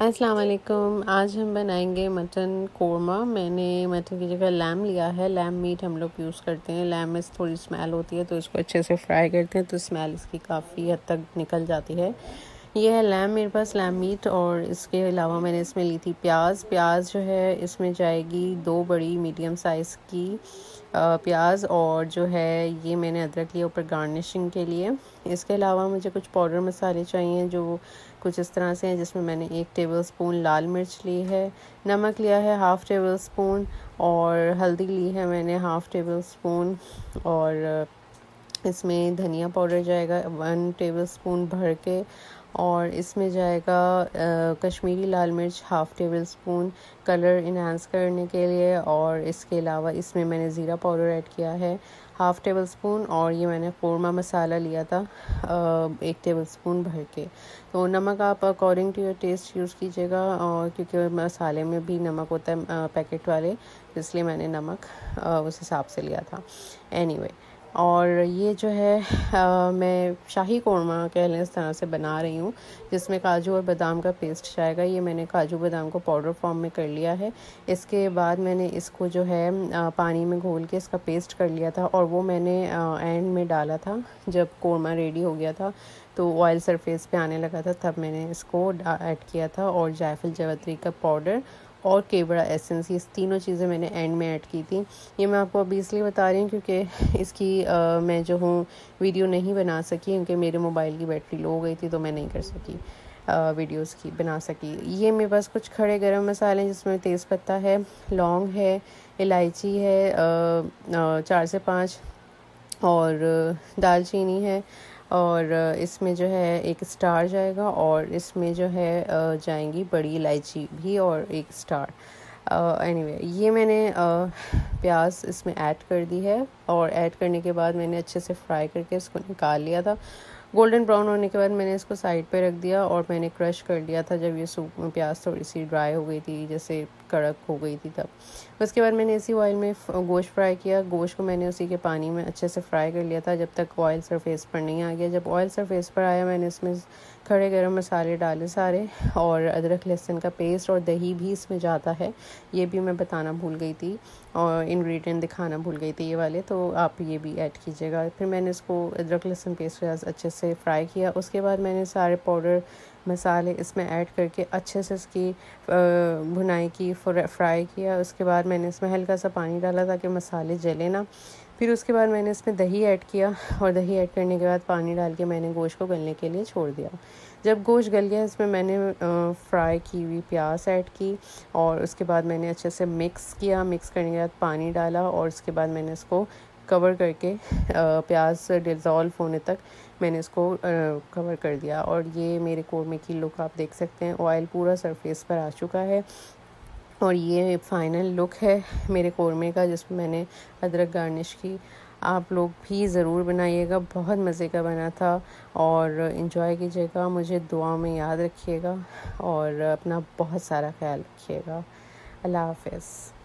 अस्सलामुअलैकुम। आज हम बनाएंगे मटन कोरमा। मैंने मटन की जगह लैम लिया है। लैम मीट हम लोग यूज़ करते हैं। लैम में थोड़ी स्मेल होती है, तो इसको अच्छे से फ्राई करते हैं तो स्मेल इसकी काफ़ी हद तक निकल जाती है। यह है लैम, मेरे पास लैम मीट। और इसके अलावा मैंने इसमें ली थी प्याज। प्याज जो है इसमें जाएगी 2 बड़ी मीडियम साइज़ की प्याज। और जो है ये मैंने अदरक लिया ऊपर गार्निशिंग के लिए। इसके अलावा मुझे कुछ पाउडर मसाले चाहिए जो कुछ इस तरह से हैं, जिसमें मैंने 1 टेबलस्पून लाल मिर्च ली है, नमक लिया है हाफ़ टेबलस्पून, और हल्दी ली है मैंने हाफ़ टेबलस्पून, और इसमें धनिया पाउडर जाएगा 1 टेबलस्पून भर के, और इसमें जाएगा कश्मीरी लाल मिर्च हाफ़ टेबलस्पून कलर इन्हांस करने के लिए। और इसके अलावा इसमें मैंने ज़ीरा पाउडर ऐड किया है हाफ़ टेबलस्पून, और ये मैंने कोरमा मसाला लिया था 1 टेबलस्पून भर के। तो नमक आप according to your taste use कीजिएगा, और क्योंकि मसाले में भी नमक होता है पैकेट वाले, इसलिए मैंने नमक उस हिसाब से लिया था। एनीवे, और ये जो है मैं शाही कोरमा कह लें इस तरह से बना रही हूँ, जिसमें काजू और बादाम का पेस्ट जाएगा। ये मैंने काजू बादाम को पाउडर फॉर्म में कर लिया है। इसके बाद मैंने इसको जो है पानी में घोल के इसका पेस्ट कर लिया था, और वो मैंने एंड में डाला था जब कोरमा रेडी हो गया था, तो ऑयल सरफेस पे आने लगा था, तब मैंने इसको ऐड किया था। और जायफल जावित्री का पाउडर और केवड़ा एसेंस, ये तीनों चीज़ें मैंने एंड में ऐड की थी। ये मैं आपको अभी इसलिए बता रही हूँ क्योंकि इसकी मैं जो हूँ वीडियो नहीं बना सकी, क्योंकि मेरे मोबाइल की बैटरी लो हो गई थी, तो मैं नहीं कर सकी वीडियोस की बना सकी। ये मेरे पास कुछ खड़े गरम मसाले हैं, जिसमें तेज़पत्ता है, लौंग है, इलायची है 4 से 5, और दालचीनी है, और इसमें जो है 1 स्टार जाएगा, और इसमें जो है जाएंगी बड़ी इलायची भी और 1 स्टार। एनीवे, ये मैंने प्याज इसमें ऐड कर दी है, और ऐड करने के बाद मैंने अच्छे से फ्राई करके इसको निकाल लिया था। गोल्डन ब्राउन होने के बाद मैंने इसको साइड पे रख दिया, और मैंने क्रश कर लिया था जब ये सूप में प्याज थोड़ी सी ड्राई हो गई थी, जैसे कड़क हो गई थी तब। उसके बाद मैंने इसी ऑयल में गोश्त फ्राई किया। गोश्त को मैंने उसी के पानी में अच्छे से फ्राई कर लिया था जब तक ऑयल सरफेस पर नहीं आ गया। जब ऑयल सरफेस पर आया, मैंने इसमें खड़े गरम मसाले डाले सारे, और अदरक लहसुन का पेस्ट और दही भी इसमें जाता है। ये भी मैं बताना भूल गई थी, और इंग्रेडिएंट दिखाना भूल गई थी ये वाले, तो आप ये भी ऐड कीजिएगा। फिर मैंने इसको अदरक लहसुन पेस्ट के साथ अच्छे से फ्राई किया। उसके बाद मैंने सारे पाउडर मसाले इसमें ऐड करके अच्छे से इसकी भुनाई की, फ्राई किया। उसके बाद मैंने इसमें हल्का सा पानी डाला ताकि मसाले जले ना। फिर उसके बाद मैंने इसमें दही ऐड किया, और दही ऐड करने के बाद पानी डाल के मैंने गोश्त को गलने के लिए छोड़ दिया। जब गोश्त गल गया, इसमें मैंने फ्राई की हुई प्याज ऐड की, और उसके बाद मैंने अच्छे से मिक्स किया। मिक्स करने के बाद पानी डाला, और उसके बाद मैंने इसको कवर करके प्याज डिज़ॉल्व होने तक मैंने इसको कवर कर दिया। और ये मेरे कोरमे की लुक आप देख सकते हैं। ऑयल पूरा सरफेस पर आ चुका है, और ये फाइनल लुक है मेरे कोरमे का, जिसमें मैंने अदरक गार्निश की। आप लोग भी ज़रूर बनाइएगा, बहुत मज़े का बना था, और एंजॉय कीजिएगा। मुझे दुआ में याद रखिएगा, और अपना बहुत सारा ख्याल रखिएगा। अल्लाह हाफ़िज़।